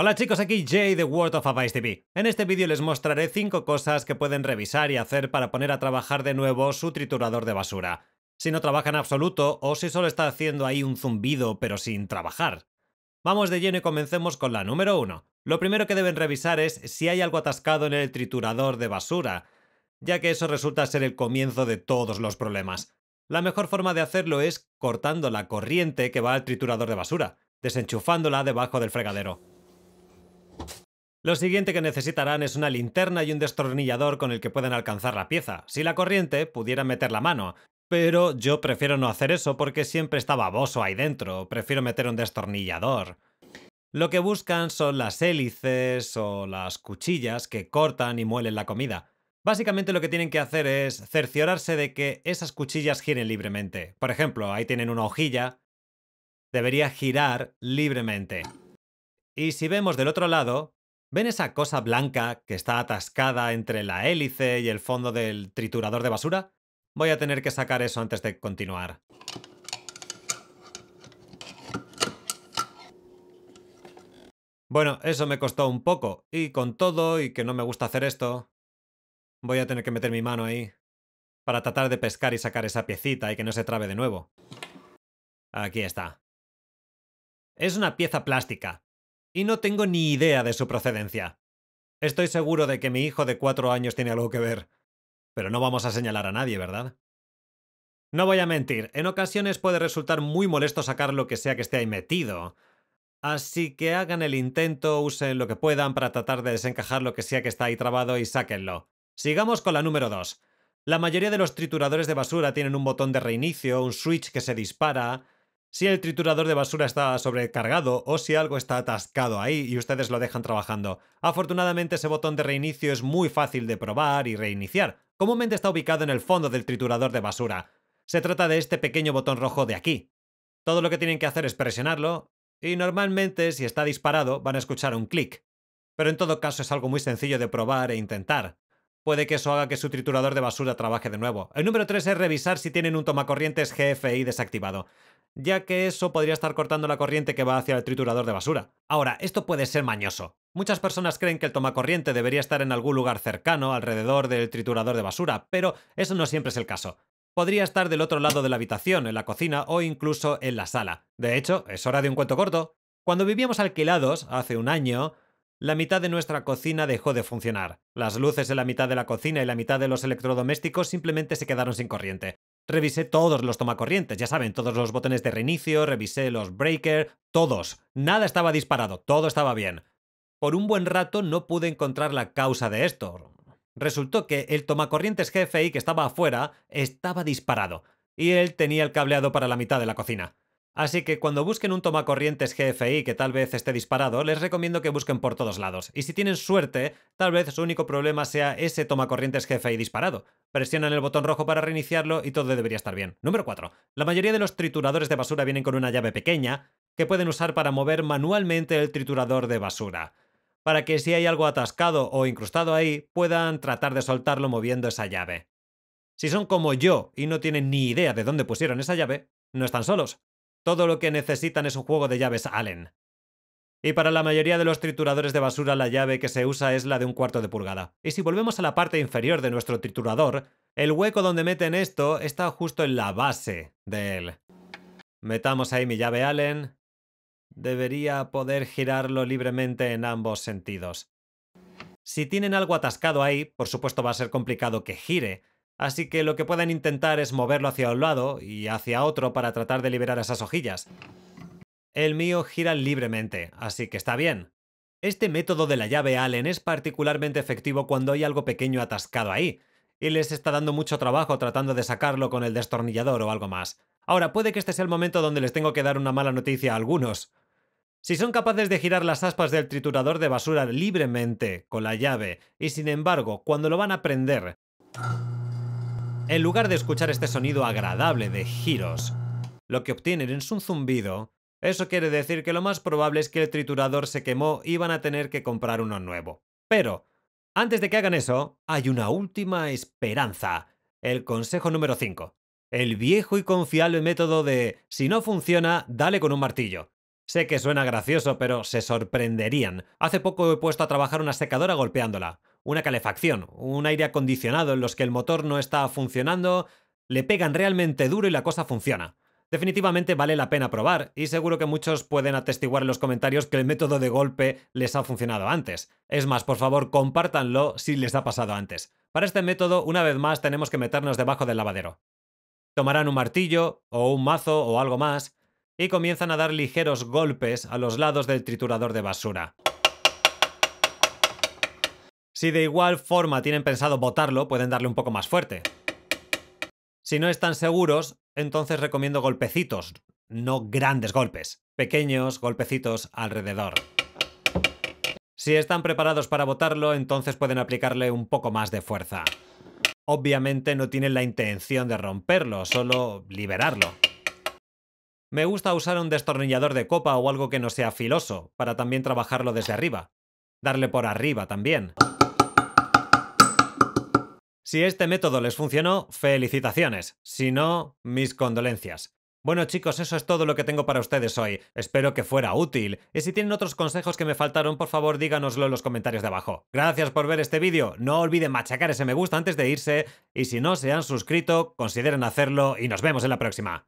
Hola chicos, aquí Jay de Word of Advice TV. En este vídeo les mostraré 5 cosas que pueden revisar y hacer para poner a trabajar de nuevo su triturador de basura. Si no trabaja en absoluto o si solo está haciendo ahí un zumbido pero sin trabajar. Vamos de lleno y comencemos con la número 1. Lo primero que deben revisar es si hay algo atascado en el triturador de basura, ya que eso resulta ser el comienzo de todos los problemas. La mejor forma de hacerlo es cortando la corriente que va al triturador de basura, desenchufándola debajo del fregadero. Lo siguiente que necesitarán es una linterna y un destornillador con el que puedan alcanzar la pieza. Si la corriente, pudieran meter la mano. Pero yo prefiero no hacer eso porque siempre está baboso ahí dentro. Prefiero meter un destornillador. Lo que buscan son las hélices o las cuchillas que cortan y muelen la comida. Básicamente lo que tienen que hacer es cerciorarse de que esas cuchillas giren libremente. Por ejemplo, ahí tienen una hojilla. Debería girar libremente. Y si vemos del otro lado, ¿ven esa cosa blanca que está atascada entre la hélice y el fondo del triturador de basura? Voy a tener que sacar eso antes de continuar. Bueno, eso me costó un poco, y con todo, y que no me gusta hacer esto, voy a tener que meter mi mano ahí para tratar de pescar y sacar esa piecita y que no se trabe de nuevo. Aquí está. Es una pieza plástica. Y no tengo ni idea de su procedencia. Estoy seguro de que mi hijo de 4 años tiene algo que ver. Pero no vamos a señalar a nadie, ¿verdad? No voy a mentir, en ocasiones puede resultar muy molesto sacar lo que sea que esté ahí metido. Así que hagan el intento, usen lo que puedan para tratar de desencajar lo que sea que está ahí trabado y sáquenlo. Sigamos con la número 2. La mayoría de los trituradores de basura tienen un botón de reinicio, un switch que se dispara. Si el triturador de basura está sobrecargado o si algo está atascado ahí y ustedes lo dejan trabajando. Afortunadamente ese botón de reinicio es muy fácil de probar y reiniciar. Comúnmente está ubicado en el fondo del triturador de basura. Se trata de este pequeño botón rojo de aquí. Todo lo que tienen que hacer es presionarlo y normalmente si está disparado van a escuchar un clic. Pero en todo caso es algo muy sencillo de probar e intentar. Puede que eso haga que su triturador de basura trabaje de nuevo. El número 3 es revisar si tienen un tomacorrientes GFI desactivado, ya que eso podría estar cortando la corriente que va hacia el triturador de basura. Ahora, esto puede ser mañoso. Muchas personas creen que el tomacorriente debería estar en algún lugar cercano, alrededor del triturador de basura, pero eso no siempre es el caso. Podría estar del otro lado de la habitación, en la cocina o incluso en la sala. De hecho, es hora de un cuento corto. Cuando vivíamos alquilados, hace un año, la mitad de nuestra cocina dejó de funcionar. Las luces en la mitad de la cocina y la mitad de los electrodomésticos simplemente se quedaron sin corriente. Revisé todos los tomacorrientes, ya saben, todos los botones de reinicio, revisé los breakers, todos. Nada estaba disparado, todo estaba bien. Por un buen rato no pude encontrar la causa de esto. Resultó que el tomacorrientes GFI que estaba afuera estaba disparado y él tenía el cableado para la mitad de la cocina. Así que cuando busquen un tomacorrientes GFI que tal vez esté disparado, les recomiendo que busquen por todos lados. Y si tienen suerte, tal vez su único problema sea ese tomacorrientes GFI disparado. Presionan el botón rojo para reiniciarlo y todo debería estar bien. Número 4. La mayoría de los trituradores de basura vienen con una llave pequeña que pueden usar para mover manualmente el triturador de basura, para que si hay algo atascado o incrustado ahí, puedan tratar de soltarlo moviendo esa llave. Si son como yo y no tienen ni idea de dónde pusieron esa llave, no están solos. Todo lo que necesitan es un juego de llaves Allen. Y para la mayoría de los trituradores de basura la llave que se usa es la de 1/4 de pulgada. Y si volvemos a la parte inferior de nuestro triturador, el hueco donde meten esto está justo en la base de él. Metamos ahí mi llave Allen. Debería poder girarlo libremente en ambos sentidos. Si tienen algo atascado ahí, por supuesto va a ser complicado que gire. Así que lo que pueden intentar es moverlo hacia un lado y hacia otro para tratar de liberar esas hojillas. El mío gira libremente, así que está bien. Este método de la llave Allen es particularmente efectivo cuando hay algo pequeño atascado ahí, y les está dando mucho trabajo tratando de sacarlo con el destornillador o algo más. Ahora, puede que este sea el momento donde les tengo que dar una mala noticia a algunos. Si son capaces de girar las aspas del triturador de basura libremente con la llave, y sin embargo, cuando lo van a prender, en lugar de escuchar este sonido agradable de giros, lo que obtienen es un zumbido. Eso quiere decir que lo más probable es que el triturador se quemó y van a tener que comprar uno nuevo. Pero, antes de que hagan eso, hay una última esperanza. El consejo número 5. El viejo y confiable método de, si no funciona, dale con un martillo. Sé que suena gracioso, pero se sorprenderían. Hace poco he puesto a trabajar una secadora golpeándola, una calefacción, un aire acondicionado en los que el motor no está funcionando, le pegan realmente duro y la cosa funciona. Definitivamente vale la pena probar, y seguro que muchos pueden atestiguar en los comentarios que el método de golpe les ha funcionado antes. Es más, por favor, compártanlo si les ha pasado antes. Para este método, una vez más, tenemos que meternos debajo del lavadero. Tomarán un martillo, o un mazo, o algo más, y comienzan a dar ligeros golpes a los lados del triturador de basura. Si de igual forma tienen pensado botarlo, pueden darle un poco más fuerte. Si no están seguros, entonces recomiendo golpecitos, no grandes golpes, pequeños golpecitos alrededor. Si están preparados para botarlo, entonces pueden aplicarle un poco más de fuerza. Obviamente no tienen la intención de romperlo, solo liberarlo. Me gusta usar un destornillador de copa o algo que no sea filoso, para también trabajarlo desde arriba. Darle por arriba también. Si este método les funcionó, felicitaciones. Si no, mis condolencias. Bueno chicos, eso es todo lo que tengo para ustedes hoy. Espero que fuera útil. Y si tienen otros consejos que me faltaron, por favor díganoslo en los comentarios de abajo. Gracias por ver este vídeo. No olviden machacar ese me gusta antes de irse. Y si no se han suscrito, consideren hacerlo y nos vemos en la próxima.